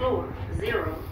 floor 0.